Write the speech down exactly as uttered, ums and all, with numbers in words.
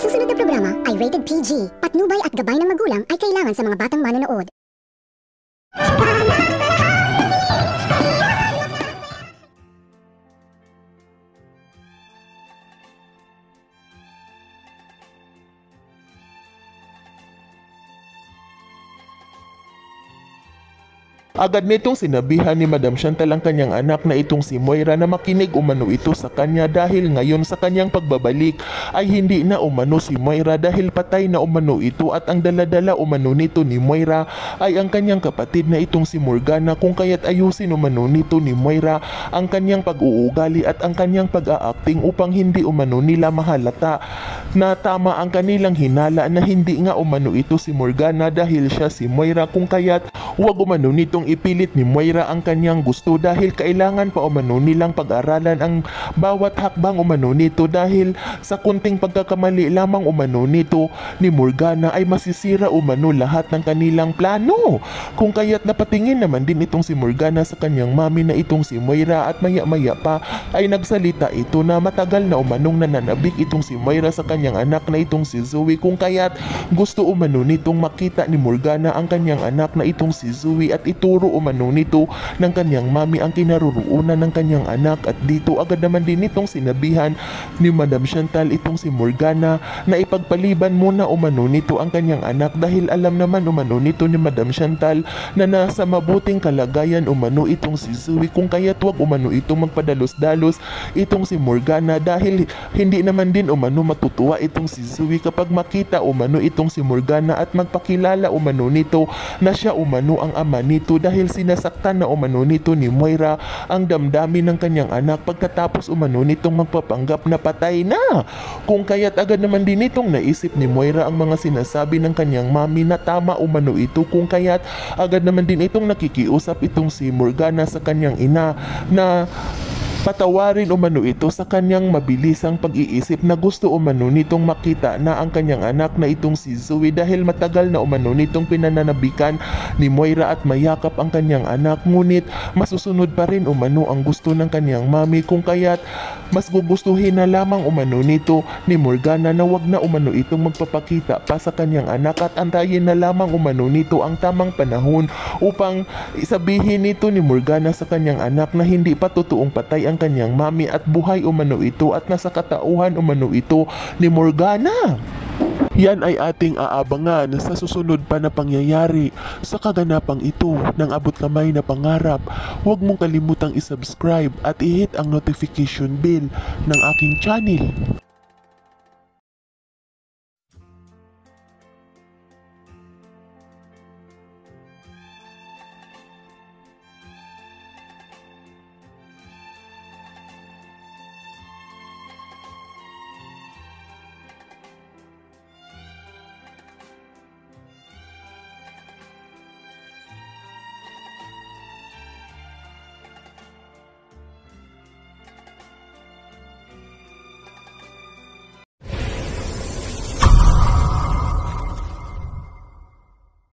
Ang susunod na programa ay rated P G. Patnubay at gabay ng magulang ay kailangan sa mga batang manonood. Agad nitong sinabihan ni Madam Chantal ang kanyang anak na itong si Moira na makinig umano ito sa kanya dahil ngayon sa kanyang pagbabalik ay hindi na umano si Moira dahil patay na umano ito at ang daladala umano nito ni Moira ay ang kanyang kapatid na itong si Morgana, kung kaya't ayusin umano nito ni Moira ang kanyang pag-uugali at ang kanyang pag-aacting upang hindi umano nila mahalata na tama ang kanilang hinala na hindi nga umano ito si Morgana dahil siya si Moira, kung kaya't huwag umano nitong ipilit ni Moira ang kanyang gusto dahil kailangan pa umano nilang pag-aralan ang bawat hakbang umano nito dahil sa kunting pagkakamali lamang umano nito ni Morgana ay masisira umano lahat ng kanilang plano, kung kaya't napatingin naman din itong si Morgana sa kanyang mami na itong si Moira at maya-maya pa ay nagsalita ito na matagal na umanong nananabik itong si Moira sa kanyang anak na itong si Zoe, kung kaya't gusto umano nitong makita ni Morgana ang kanyang anak na itong si Zui at ituro umano nito ng kanyang mami ang kinaroroonan ng kanyang anak. At dito agad naman din itong sinabihan ni Madam Chantal itong si Morgana na ipagpaliban muna umano nito ang kanyang anak dahil alam naman umano nito ni Madam Chantal na nasa mabuting kalagayan umano itong si Zui, kung kaya't wag umano itong magpadalos-dalos itong si Morgana dahil hindi naman din umano matutuwa itong si Zui kapag makita umano itong si Morgana at magpakilala umano nito na siya umano umano ang ama nito dahil sinasaktan na umano nito ni Moira ang damdamin ng kanyang anak pagkatapos umano nitong magpapanggap na patay na, kung kaya't agad naman din itong naisip ni Moira ang mga sinasabi ng kanyang mami na tama umano ito, kung kaya't agad naman din itong nakikiusap itong si Morgana sa kanyang ina na patawarin umano ito sa kanyang mabilisang pag-iisip na gusto umano nitong makita na ang kanyang anak na itong si Zoe dahil matagal na umano nitong pinananabikan ni Moira at mayakap ang kanyang anak, ngunit masusunod pa rin umano ang gusto ng kanyang mami, kung kaya't mas gugustuhin na lamang umano nito ni Morgana na wag na umano itong magpapakita pa sa kanyang anak at antayin na lamang umano nito ang tamang panahon upang isabihin nito ni Morgana sa kanyang anak na hindi pa totoong patay ang kanyang mami at buhay umano ito at nasa katauhan umano ito ni Morgana. Yan ay ating aabangan sa susunod pa na pangyayari sa kaganapang ito ng Abot Kamay na Pangarap. Huwag mong kalimutang isubscribe at ihit ang notification bell ng aking channel.